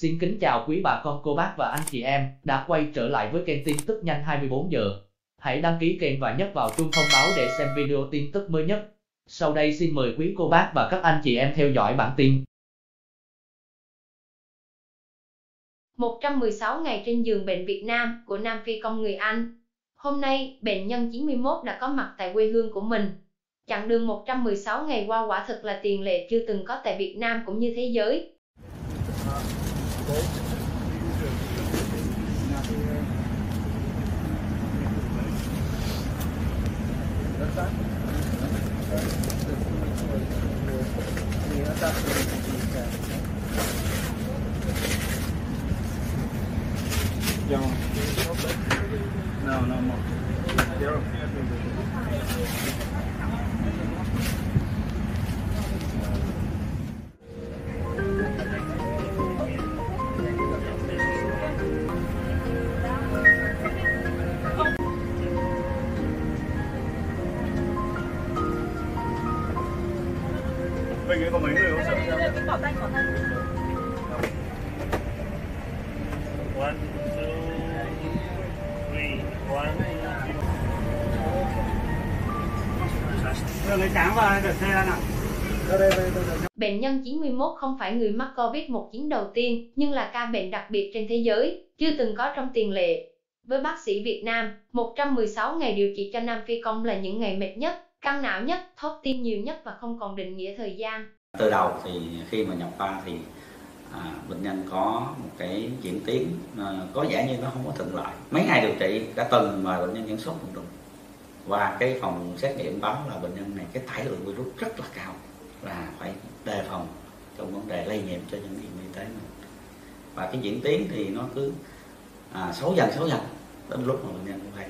Xin kính chào quý bà con, cô bác và anh chị em đã quay trở lại với kênh tin tức nhanh 24 giờ. Hãy đăng ký kênh và nhấn vào chuông thông báo để xem video tin tức mới nhất. Sau đây xin mời quý cô bác và các anh chị em theo dõi bản tin. 116 ngày trên giường bệnh Việt Nam của Nam Phi công người Anh. Hôm nay, bệnh nhân 91 đã có mặt tại quê hương của mình. Chặng đường 116 ngày qua quả thực là tiền lệ chưa từng có tại Việt Nam cũng như thế giới. Mình ấy có mấy người không sợ? Cái cỏ tay. One, two, three, one. Rồi lấy tráng vào để xe ra nào. Bệnh nhân 91 không phải người mắc COVID-19 đầu tiên, nhưng là ca bệnh đặc biệt trên thế giới, chưa từng có trong tiền lệ. Với bác sĩ Việt Nam, 116 ngày điều trị cho Nam Phi Công là những ngày mệt nhất, căng não nhất, thót tim nhiều nhất và không còn định nghĩa thời gian. Từ đầu thì khi mà nhập khoa thì bệnh nhân có một cái diễn tiến có vẻ như nó không có thuận lợi. Mấy ngày điều trị cả tuần mà bệnh nhân vẫn sốt một đùng. Và cái phòng xét nghiệm báo là bệnh nhân này cái tải lượng virus rất là cao, là phải đề phòng trong vấn đề lây nhiễm cho nhân viên y tế mình. Và cái diễn tiến thì nó cứ xấu dần đến lúc mà bệnh nhân cũng phải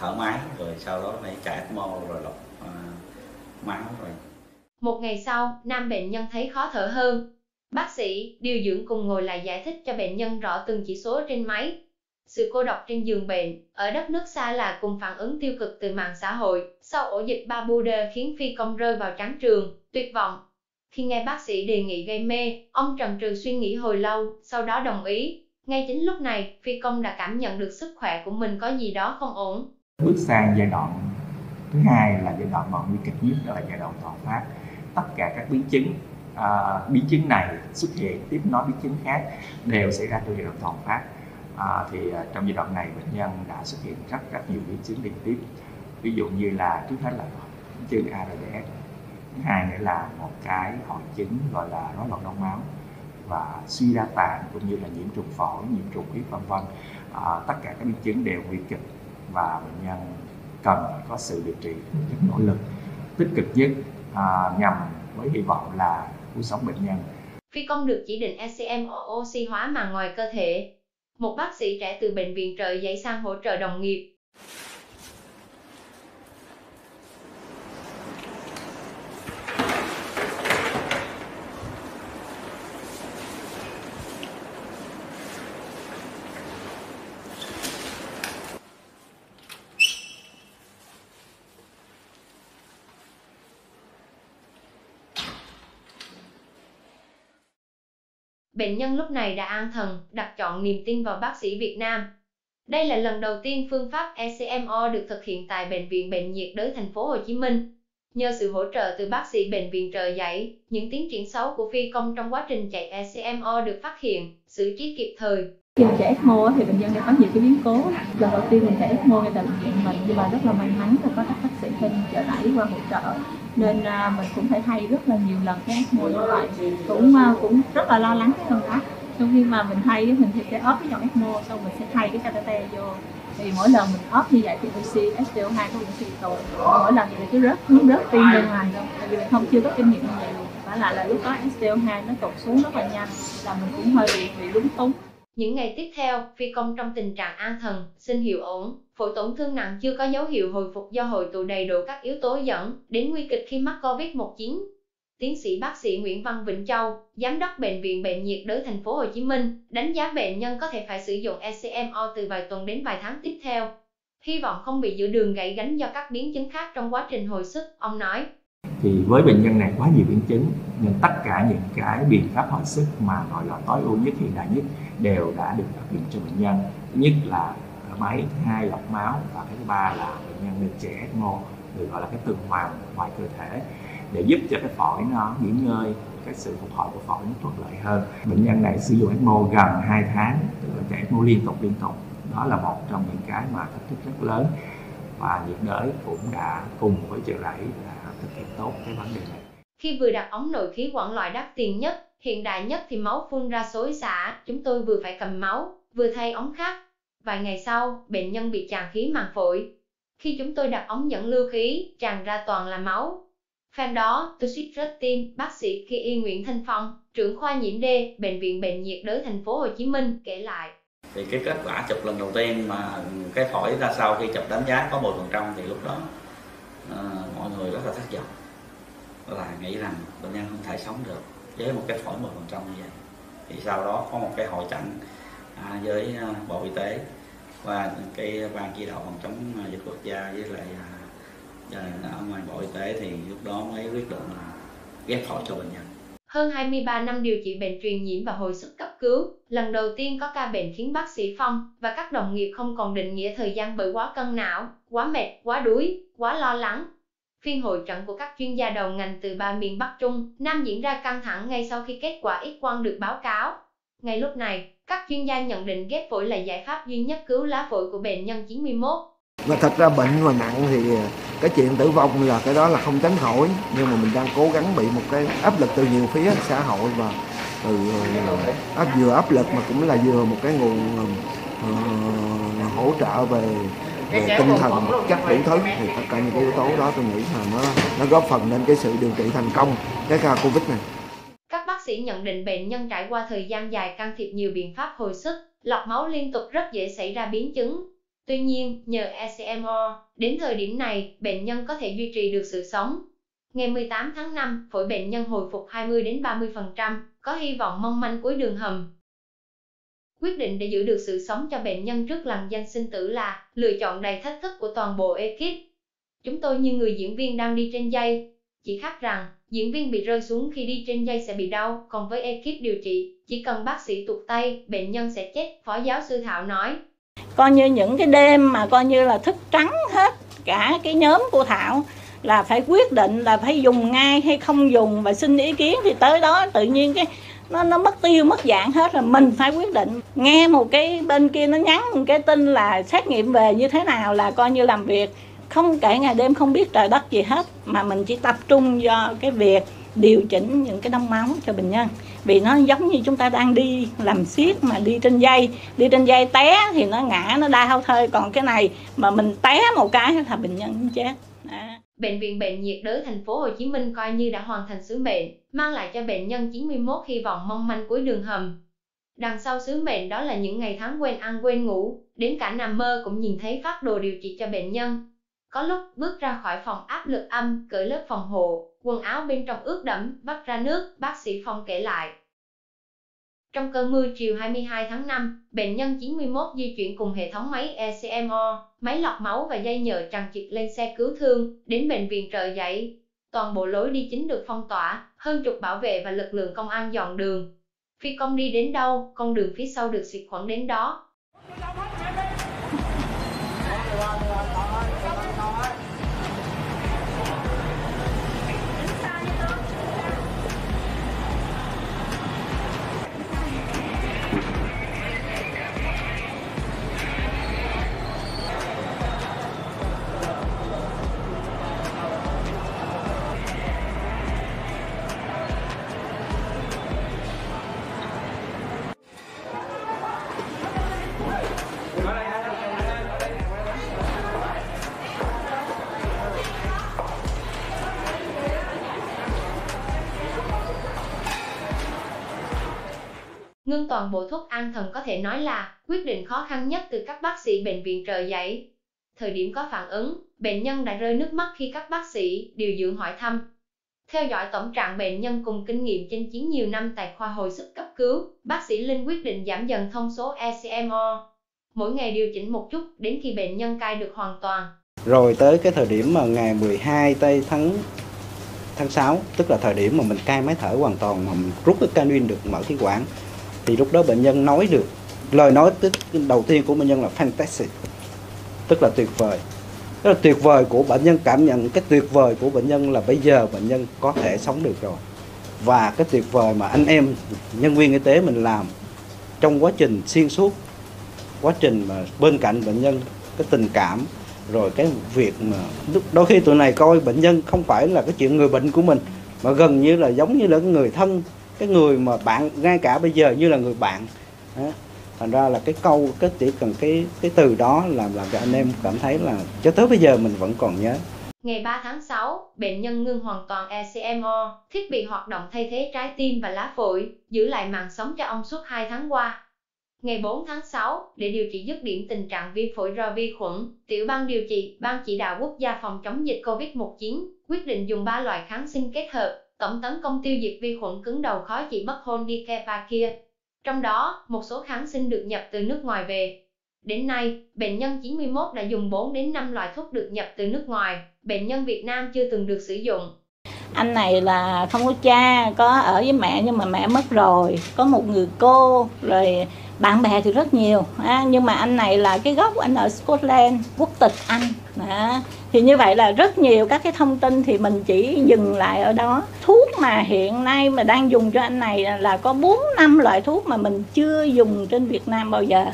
thở máy, rồi sau đó phải chạy ECMO, rồi lọc máu rồi. Một ngày sau, nam bệnh nhân thấy khó thở hơn. Bác sĩ, điều dưỡng cùng ngồi lại giải thích cho bệnh nhân rõ từng chỉ số trên máy. Sự cô độc trên giường bệnh, ở đất nước xa là cùng phản ứng tiêu cực từ mạng xã hội, sau ổ dịch Barbuda khiến phi công rơi vào trắng trường, tuyệt vọng. Khi nghe bác sĩ đề nghị gây mê, ông trần trừ suy nghĩ hồi lâu, sau đó đồng ý. Ngay chính lúc này, phi công đã cảm nhận được sức khỏe của mình có gì đó không ổn. Bước sang giai đoạn thứ hai là giai đoạn mà nguy kịch nhất, đó là giai đoạn toàn phát. Tất cả các biến chứng, biến chứng này xuất hiện tiếp nối biến chứng khác đều xảy ra trong giai đoạn toàn phát. Trong giai đoạn này bệnh nhân đã xuất hiện rất nhiều biến chứng liên tiếp. Ví dụ như là trước hết là biến chứng ARDS, thứ hai nữa là một cái hội chứng gọi là rối loạn đông máu và suy đa tạng cũng như là nhiễm trùng phổi, nhiễm trùng huyết v.v. Tất cả các biến chứng đều nguy kịch và bệnh nhân cần có sự điều trị rất nỗ lực, tích cực nhất nhằm với hy vọng là cứu sống bệnh nhân. Phi công được chỉ định ECMO oxy hóa màng ngoài cơ thể. Một bác sĩ trẻ từ bệnh viện Trợ Giấy sang hỗ trợ đồng nghiệp. Bệnh nhân lúc này đã an thần, đặt trọn niềm tin vào bác sĩ Việt Nam. Đây là lần đầu tiên phương pháp ECMO được thực hiện tại Bệnh viện Bệnh nhiệt đới Thành phố Hồ Chí Minh. Nhờ sự hỗ trợ từ bác sĩ Bệnh viện Trợ Giấy, những tiến triển xấu của phi công trong quá trình chạy ECMO được phát hiện, xử trí kịp thời. Khi chạy ECMO thì bệnh nhân đã có nhiều cái biến cố. Lần đầu tiên mình chạy ECMO ngay tại bệnh viện mình, nhưng mà rất là may mắn là có các bác sĩ bên Trợ Giấy qua hỗ trợ. Nên mình cũng phải thay rất là nhiều lần cái ECMO như vậy, cũng rất là lo lắng cái công tác. Trong khi mà mình thay mình thì sẽ ốp cái dòng ECMO, xong mình sẽ thay cái catheter vô. Thì mỗi lần mình ốp như vậy thì oxy SpO2 của oxy tụt, mỗi lần thì cứ rớt tim ra ngoài luôn, tại vì mình không chưa có kinh nghiệm như vậy luôn. Và lại là lúc đó SpO2 nó tụt xuống rất là nhanh, là mình cũng hơi bị lúng túng. Những ngày tiếp theo, phi công trong tình trạng an thần, sinh hiệu ổn, phổi tổn thương nặng chưa có dấu hiệu hồi phục do hội tụ đầy đủ các yếu tố dẫn đến nguy kịch khi mắc COVID-19. Tiến sĩ bác sĩ Nguyễn Văn Vĩnh Châu, giám đốc Bệnh viện Bệnh nhiệt đới Thành phố Hồ Chí Minh, đánh giá bệnh nhân có thể phải sử dụng ECMO từ vài tuần đến vài tháng tiếp theo. Hy vọng không bị giữa đường gãy gánh do các biến chứng khác trong quá trình hồi sức, ông nói. Thì với bệnh nhân này quá nhiều biến chứng nên tất cả những cái biện pháp hồi sức mà gọi là tối ưu nhất, hiện đại nhất đều đã được áp dụng cho bệnh nhân. Thứ nhất là thở máy, thứ hai lọc máu, và cái thứ ba là bệnh nhân được trẻ ECMO, được gọi là cái tuần hoàn ngoài cơ thể, để giúp cho cái phổi nó nghỉ ngơi, cái sự phục hồi của phổi nó thuận lợi hơn. Bệnh nhân này sử dụng ECMO gần 2 tháng, tức là chạy ECMO liên tục. Đó là một trong những cái mà thách thức rất lớn, và nhiệt đới cũng đã cùng với Chợ Rẫy là thực hiện tốt cái vấn đề này. Khi vừa đặt ống nội khí quản loại đắt tiền nhất, hiện đại nhất thì máu phun ra xối xả, chúng tôi vừa phải cầm máu, vừa thay ống khác. Vài ngày sau, bệnh nhân bị tràn khí màng phổi. Khi chúng tôi đặt ống dẫn lưu khí, tràn ra toàn là máu. Phen đó, tôi suýt rớt tim. Bác sĩ kia Y Nguyễn Thanh Phong, trưởng khoa nhiễm D, Bệnh viện Bệnh nhiệt đới Thành phố Hồ Chí Minh kể lại. Thì cái kết quả chụp lần đầu tiên mà cái phổi ra sau khi chụp đánh giá có 10%, thì lúc đó mọi người rất là thất vọng, là nghĩ rằng bệnh nhân không thể sống được với một cái phổi 10% như vậy. Thì sau đó có một cái hội chẩn với Bộ Y tế và cái ban chỉ đạo phòng chống dịch quốc gia với lại ở ngoài Bộ Y tế, thì lúc đó mới quyết định là ghép phổi cho bệnh nhân. Hơn 23 năm điều trị bệnh truyền nhiễm và hồi sức cấp cứu, lần đầu tiên có ca bệnh khiến bác sĩ Phong và các đồng nghiệp không còn định nghĩa thời gian bởi quá căng não, quá mệt, quá đuối, quá lo lắng. Phiên hội trận của các chuyên gia đầu ngành từ 3 miền Bắc Trung, Nam diễn ra căng thẳng ngay sau khi kết quả X-quang được báo cáo. Ngay lúc này, các chuyên gia nhận định ghép phổi là giải pháp duy nhất cứu lá phổi của bệnh nhân 91. Mà thật ra bệnh mà nặng thì cái chuyện tử vong là cái đó là không tránh khỏi, nhưng mà mình đang cố gắng bị một cái áp lực từ nhiều phía xã hội, và từ vừa áp lực mà cũng là vừa một cái nguồn hỗ trợ về tinh thần, chất đủ thứ, thì tất cả những cái yếu tố đó tôi nghĩ là nó góp phần lên cái sự điều trị thành công cái ca Covid này. Các bác sĩ nhận định bệnh nhân trải qua thời gian dài can thiệp nhiều biện pháp hồi sức, lọc máu liên tục rất dễ xảy ra biến chứng. Tuy nhiên, nhờ ECMO, đến thời điểm này, bệnh nhân có thể duy trì được sự sống. Ngày 18 tháng 5, phổi bệnh nhân hồi phục 20-30%, có hy vọng mong manh cuối đường hầm. Quyết định để giữ được sự sống cho bệnh nhân trước lằn danh sinh tử là lựa chọn đầy thách thức của toàn bộ ekip. Chúng tôi như người diễn viên đang đi trên dây, chỉ khác rằng diễn viên bị rơi xuống khi đi trên dây sẽ bị đau, còn với ekip điều trị, chỉ cần bác sĩ tuột tay, bệnh nhân sẽ chết, Phó giáo sư Thảo nói. Coi như những cái đêm mà coi như là thức trắng hết cả cái nhóm của Thảo là phải quyết định là phải dùng ngay hay không dùng, và xin ý kiến, thì tới đó tự nhiên cái nó mất tiêu mất dạng hết, là mình phải quyết định. Nghe một cái bên kia nó nhắn một cái tin là xét nghiệm về như thế nào là coi như làm việc không kể ngày đêm, không biết trời đất gì hết, mà mình chỉ tập trung do cái việc điều chỉnh những cái đông máu cho bệnh nhân. Vì nó giống như chúng ta đang đi làm siết mà đi trên dây té thì nó ngã, nó đau thôi, còn cái này mà mình té một cái là bệnh nhân chết. Đã. Bệnh viện Bệnh nhiệt đới Thành phố Hồ Chí Minh coi như đã hoàn thành sứ mệnh, mang lại cho bệnh nhân 91 hy vọng mong manh cuối đường hầm. Đằng sau sứ mệnh đó là những ngày tháng quên ăn quên ngủ, đến cả nằm mơ cũng nhìn thấy phác đồ điều trị cho bệnh nhân. Có lúc bước ra khỏi phòng áp lực âm, cởi lớp phòng hộ, quần áo bên trong ướt đẫm, vắt ra nước, bác sĩ Phong kể lại. Trong cơn mưa chiều 22 tháng 5, bệnh nhân 91 di chuyển cùng hệ thống máy ECMO, máy lọc máu và dây nhợ tràn trịt lên xe cứu thương, đến bệnh viện Chợ Rẫy. Toàn bộ lối đi chính được phong tỏa, hơn chục bảo vệ và lực lượng công an dọn đường. Phi công đi đến đâu, con đường phía sau được xịt khuẩn đến đó. Ngưng toàn bộ thuốc an thần có thể nói là quyết định khó khăn nhất từ các bác sĩ Bệnh viện Chợ Rẫy. Thời điểm có phản ứng, bệnh nhân đã rơi nước mắt khi các bác sĩ, điều dưỡng hỏi thăm. Theo dõi tổng trạng bệnh nhân cùng kinh nghiệm chinh chiến nhiều năm tại khoa hồi sức cấp cứu, bác sĩ Linh quyết định giảm dần thông số ECMO. Mỗi ngày điều chỉnh một chút đến khi bệnh nhân cai được hoàn toàn. Rồi tới cái thời điểm mà ngày 12 tây tháng tháng 6, tức là thời điểm mà mình cai máy thở hoàn toàn, mà mình rút cái canuyên được mở khí quản, thì lúc đó bệnh nhân nói được lời nói đầu tiên của bệnh nhân là fantastic, tức là tuyệt vời. Tức là tuyệt vời của bệnh nhân, cảm nhận cái tuyệt vời của bệnh nhân là bây giờ bệnh nhân có thể sống được rồi. Và cái tuyệt vời mà anh em nhân viên y tế mình làm trong quá trình xuyên suốt, quá trình mà bên cạnh bệnh nhân, cái tình cảm, rồi cái việc mà đôi khi tụi này coi bệnh nhân không phải là cái chuyện người bệnh của mình, mà gần như là giống như là người thân, cái người mà bạn, ngay cả bây giờ như là người bạn. Đó. Thành ra là cái câu, cái chỉ cần cái từ đó làm cho anh em cảm thấy là cho tới bây giờ mình vẫn còn nhớ. Ngày 3 tháng 6, bệnh nhân ngưng hoàn toàn ECMO, thiết bị hoạt động thay thế trái tim và lá phổi, giữ lại mạng sống cho ông suốt 2 tháng qua. Ngày 4 tháng 6, để điều trị dứt điểm tình trạng viêm phổi do vi khuẩn, tiểu ban điều trị, Ban Chỉ đạo Quốc gia phòng chống dịch COVID-19, quyết định dùng 3 loại kháng sinh kết hợp, tổng tấn công tiêu diệt vi khuẩn cứng đầu khó trị bất hôn Dicarbakir. Trong đó, một số kháng sinh được nhập từ nước ngoài về. Đến nay, bệnh nhân 91 đã dùng 4 đến 5 loại thuốc được nhập từ nước ngoài, bệnh nhân Việt Nam chưa từng được sử dụng. Anh này là không có cha, có ở với mẹ nhưng mà mẹ mất rồi, có một người cô, rồi bạn bè thì rất nhiều. Nhưng mà anh này là cái gốc của anh ở Scotland, quốc tịch Anh. Thì như vậy là rất nhiều các cái thông tin thì mình chỉ dừng lại ở đó. Thuốc mà hiện nay mà đang dùng cho anh này là có 4-5 loại thuốc mà mình chưa dùng trên Việt Nam bao giờ.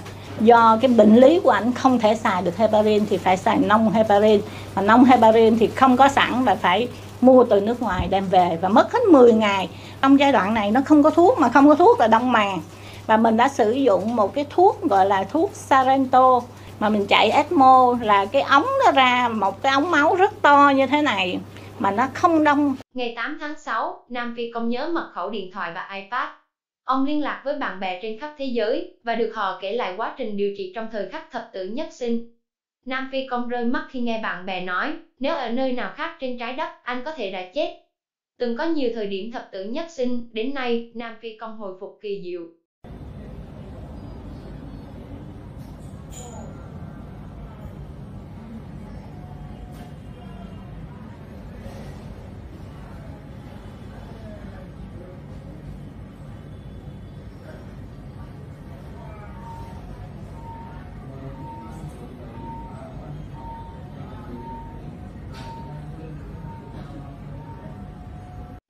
Do cái bệnh lý của anh không thể xài được heparin thì phải xài nong heparin. Mà nong heparin thì không có sẵn và phải mua từ nước ngoài đem về và mất hết 10 ngày. Trong giai đoạn này nó không có thuốc, mà không có thuốc là đông màng. Và mình đã sử dụng một cái thuốc gọi là thuốc Sarento mà mình chạy ECMO, là cái ống nó ra một cái ống máu rất to như thế này mà nó không đông. Ngày 8 tháng 6, Nam Phi Công nhớ mật khẩu điện thoại và iPad. Ông liên lạc với bạn bè trên khắp thế giới và được họ kể lại quá trình điều trị trong thời khắc thập tử nhất sinh. Nam Phi Công rơi mắt khi nghe bạn bè nói, nếu ở nơi nào khác trên trái đất, anh có thể đã chết. Từng có nhiều thời điểm thập tử nhất sinh, đến nay, Nam Phi Công hồi phục kỳ diệu.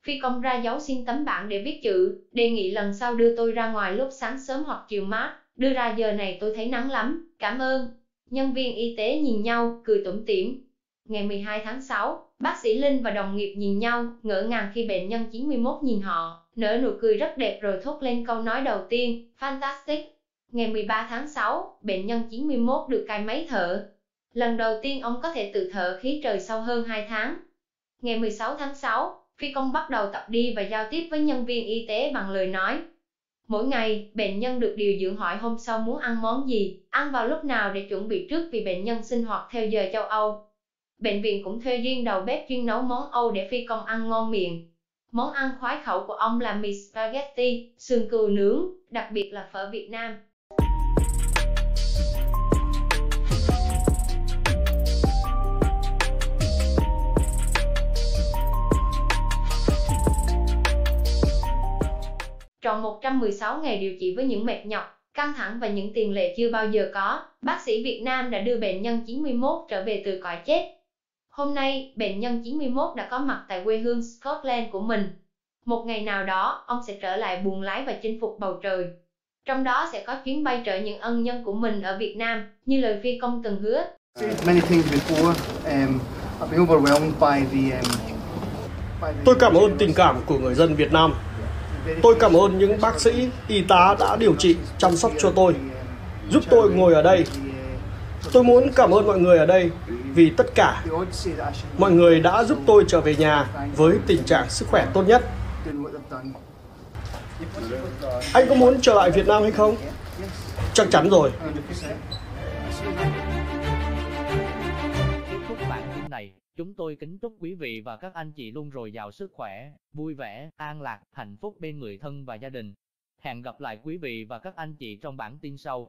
Phi Công ra dấu xin tấm bảng để viết chữ, đề nghị lần sau đưa tôi ra ngoài lúc sáng sớm hoặc chiều mát, đưa ra giờ này tôi thấy nắng lắm, cảm ơn. Nhân viên y tế nhìn nhau, cười tủm tỉm. Ngày 12 tháng 6, bác sĩ Linh và đồng nghiệp nhìn nhau, ngỡ ngàng khi bệnh nhân 91 nhìn họ, nở nụ cười rất đẹp rồi thốt lên câu nói đầu tiên, fantastic. Ngày 13 tháng 6, bệnh nhân 91 được cai máy thở. Lần đầu tiên ông có thể tự thở khí trời sau hơn 2 tháng. Ngày 16 tháng 6, Phi Công bắt đầu tập đi và giao tiếp với nhân viên y tế bằng lời nói. Mỗi ngày, bệnh nhân được điều dưỡng hỏi hôm sau muốn ăn món gì, ăn vào lúc nào để chuẩn bị trước vì bệnh nhân sinh hoạt theo giờ châu Âu. Bệnh viện cũng thuê riêng đầu bếp chuyên nấu món Âu để Phi Công ăn ngon miệng. Món ăn khoái khẩu của ông là mì spaghetti, sườn cừu nướng, đặc biệt là phở Việt Nam. Tròn 116 ngày điều trị với những mệt nhọc, căng thẳng và những tiền lệ chưa bao giờ có, bác sĩ Việt Nam đã đưa bệnh nhân 91 trở về từ cõi chết. Hôm nay, bệnh nhân 91 đã có mặt tại quê hương Scotland của mình. Một ngày nào đó, ông sẽ trở lại buồng lái và chinh phục bầu trời. Trong đó sẽ có chuyến bay chở những ân nhân của mình ở Việt Nam, như lời Phi Công từng hứa. Tôi cảm ơn tình cảm của người dân Việt Nam. Tôi cảm ơn những bác sĩ, y tá đã điều trị, chăm sóc cho tôi, giúp tôi ngồi ở đây. Tôi muốn cảm ơn mọi người ở đây vì tất cả. Mọi người đã giúp tôi trở về nhà với tình trạng sức khỏe tốt nhất. Anh có muốn trở lại Việt Nam hay không? Chắc chắn rồi. Kết thúc bản tin này. Chúng tôi kính chúc quý vị và các anh chị luôn dồi dào sức khỏe, vui vẻ, an lạc, hạnh phúc bên người thân và gia đình. Hẹn gặp lại quý vị và các anh chị trong bản tin sau.